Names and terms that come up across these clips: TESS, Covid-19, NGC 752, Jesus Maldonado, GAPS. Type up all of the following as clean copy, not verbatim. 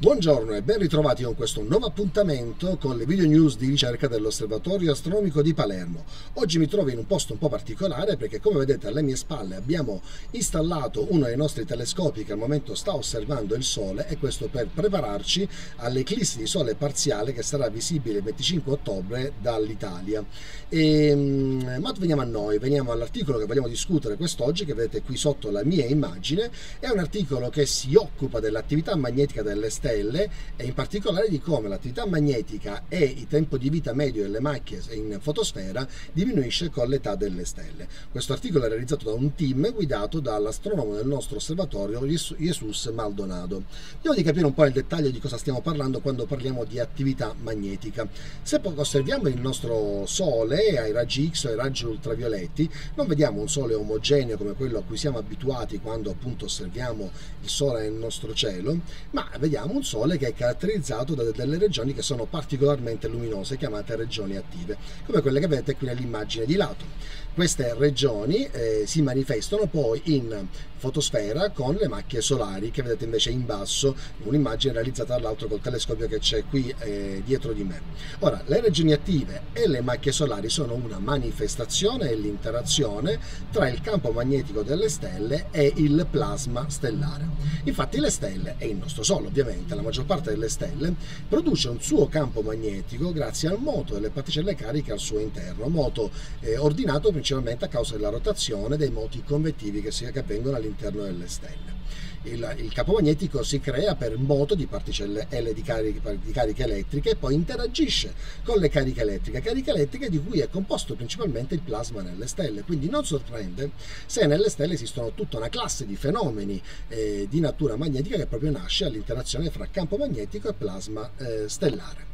Buongiorno e ben ritrovati con questo nuovo appuntamento con le video news di ricerca dell'Osservatorio Astronomico di Palermo. Oggi mi trovo in un posto un po' particolare perché, come vedete alle mie spalle, abbiamo installato uno dei nostri telescopi che al momento sta osservando il Sole, e questo per prepararci all'eclissi di Sole parziale che sarà visibile il 25 ottobre dall'Italia. Ma veniamo a noi, veniamo all'articolo che vogliamo discutere quest'oggi, che vedete qui sotto la mia immagine. È un articolo che si occupa dell'attività magnetica delle stelle e in particolare di come l'attività magnetica e il tempo di vita medio delle macchie in fotosfera diminuisce con l'età delle stelle. Questo articolo è realizzato da un team guidato dall'astronomo del nostro osservatorio Jesus Maldonado. Andiamo di capire un po' nel dettaglio di cosa stiamo parlando quando parliamo di attività magnetica. Se osserviamo il nostro Sole ai raggi X o ai raggi ultravioletti, non vediamo un Sole omogeneo come quello a cui siamo abituati quando appunto osserviamo il Sole nel nostro cielo, ma vediamo un Sole che è caratterizzato da delle regioni che sono particolarmente luminose, chiamate regioni attive, come quelle che vedete qui nell'immagine di lato. Queste regioni si manifestano poi in fotosfera con le macchie solari che vedete invece in basso, un'immagine realizzata dall'altro col telescopio che c'è qui dietro di me. Ora, le regioni attive e le macchie solari sono una manifestazione e l'interazione tra il campo magnetico delle stelle e il plasma stellare. Infatti le stelle, e il nostro Sole ovviamente, la maggior parte delle stelle produce un suo campo magnetico grazie al moto delle particelle cariche al suo interno, moto ordinato principalmente a causa della rotazione dei moti convettivi che avvengono all'interno delle stelle. Il campo magnetico si crea per moto di particelle L di cariche elettriche e poi interagisce con le cariche elettriche di cui è composto principalmente il plasma nelle stelle. Quindi non sorprende se nelle stelle esistono tutta una classe di fenomeni di natura magnetica che proprio nasce all'interazione fra campo magnetico e plasma stellare.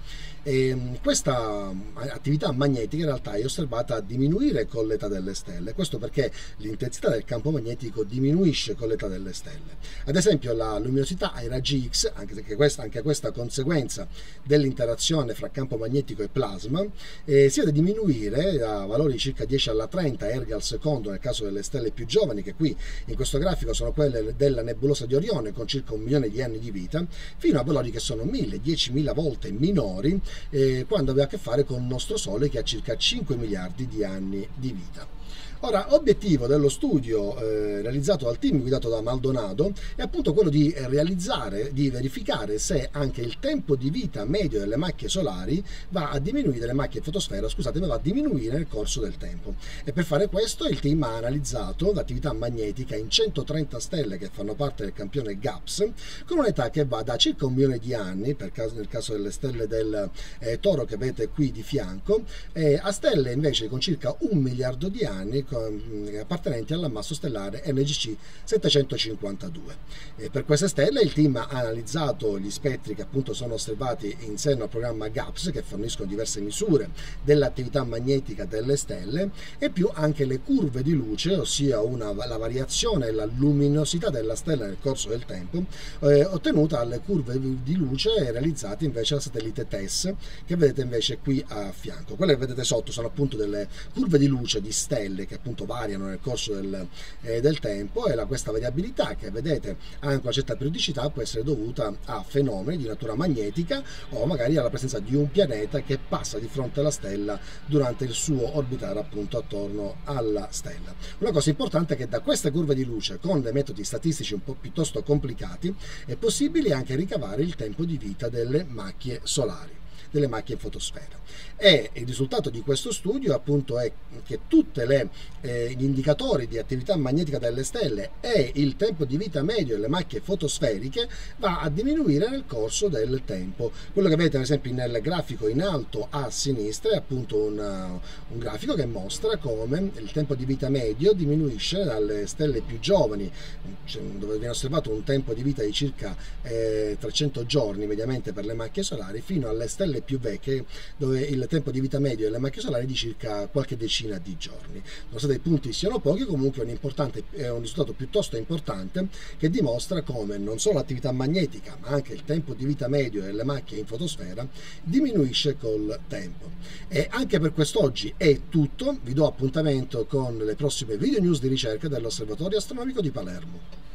Questa attività magnetica in realtà è osservata a diminuire con l'età delle stelle, questo perché l'intensità del campo magnetico diminuisce con l'età delle stelle. Ad esempio la luminosità ai raggi X, anche questa conseguenza dell'interazione fra campo magnetico e plasma, si vede diminuire da valori circa 10 alla 30 erga al secondo nel caso delle stelle più giovani, che qui in questo grafico sono quelle della nebulosa di Orione con circa 1 milione di anni di vita, fino a valori che sono 1000, 10.000 volte minori quando aveva a che fare con il nostro Sole che ha circa 5 miliardi di anni di vita. Ora, obiettivo dello studio realizzato dal team guidato da Maldonado è appunto quello di verificare se anche il tempo di vita medio delle macchie solari va a diminuire nel corso del tempo. E per fare questo il team ha analizzato l'attività magnetica in 130 stelle che fanno parte del campione GAPS, con un'età che va da circa 1 milione di anni, nel caso delle stelle del Toro che vedete qui di fianco, a stelle invece con circa 1 miliardo di anni appartenenti all'ammasso stellare NGC 752. Per queste stelle il team ha analizzato gli spettri che appunto sono osservati in seno al programma GAPS, che forniscono diverse misure dell'attività magnetica delle stelle, e più anche le curve di luce, ossia la variazione e la luminosità della stella nel corso del tempo, ottenuta alle curve di luce realizzate invece dal satellite TESS che vedete invece qui a fianco. Quelle che vedete sotto sono appunto delle curve di luce di stelle che appunto variano nel corso del tempo, e questa variabilità che vedete ha anche una certa periodicità, può essere dovuta a fenomeni di natura magnetica o magari alla presenza di un pianeta che passa di fronte alla stella durante il suo orbitare appunto attorno alla stella. Una cosa importante è che da queste curve di luce, con dei metodi statistici un po' piuttosto complicati, è possibile anche ricavare il tempo di vita delle macchie solari, delle macchie in fotosfera. E il risultato di questo studio appunto è che tutti gli indicatori di attività magnetica delle stelle e il tempo di vita medio delle macchie fotosferiche va a diminuire nel corso del tempo. Quello che vedete ad esempio nel grafico in alto a sinistra è appunto un grafico che mostra come il tempo di vita medio diminuisce dalle stelle più giovani, dove viene osservato un tempo di vita di circa 300 giorni mediamente per le macchie solari, fino alle stelle più vecchie, dove il tempo di vita medio delle macchie solari è di circa qualche decina di giorni. Nonostante i punti siano pochi, comunque è un risultato piuttosto importante che dimostra come non solo l'attività magnetica ma anche il tempo di vita medio delle macchie in fotosfera diminuisce col tempo. E anche per quest'oggi è tutto. Vi do appuntamento con le prossime video news di ricerca dell'Osservatorio Astronomico di Palermo.